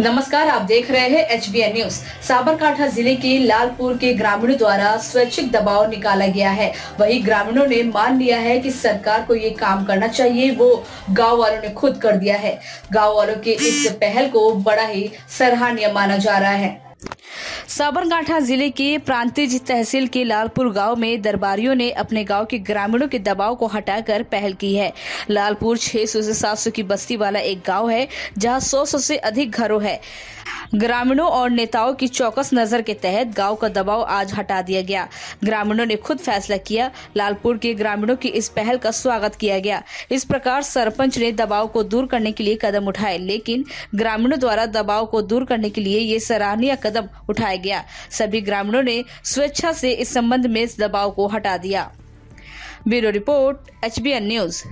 नमस्कार, आप देख रहे हैं HBN न्यूज। साबरकांठा जिले के लालपुर के ग्रामीणों द्वारा स्वैच्छिक दबाव निकाला गया है। वही ग्रामीणों ने मान लिया है कि सरकार को ये काम करना चाहिए, वो गांव वालों ने खुद कर दिया है। गांव वालों के इस पहल को बड़ा ही सराहनीय माना जा रहा है। साबरकांठा जिले के प्रांतिज तहसील के लालपुर गांव में दरबारियों ने अपने गांव के ग्रामीणों के दबाव को हटाकर पहल की है। लालपुर 600 से 700 की बस्ती वाला एक गांव है, जहां 100 से अधिक घरों है। ग्रामीणों और नेताओं की चौकस नजर के तहत गांव का दबाव आज हटा दिया गया। ग्रामीणों ने खुद फैसला किया। लालपुर के ग्रामीणों की इस पहल का स्वागत किया गया। इस प्रकार सरपंच ने दबाव को दूर करने के लिए कदम उठाए, लेकिन ग्रामीणों द्वारा दबाव को दूर करने के लिए ये सराहनीय कदम उठाया गया। सभी ग्रामीणों ने स्वेच्छा से इस संबंध में इस दबाव को हटा दिया। Bureau report HBN news.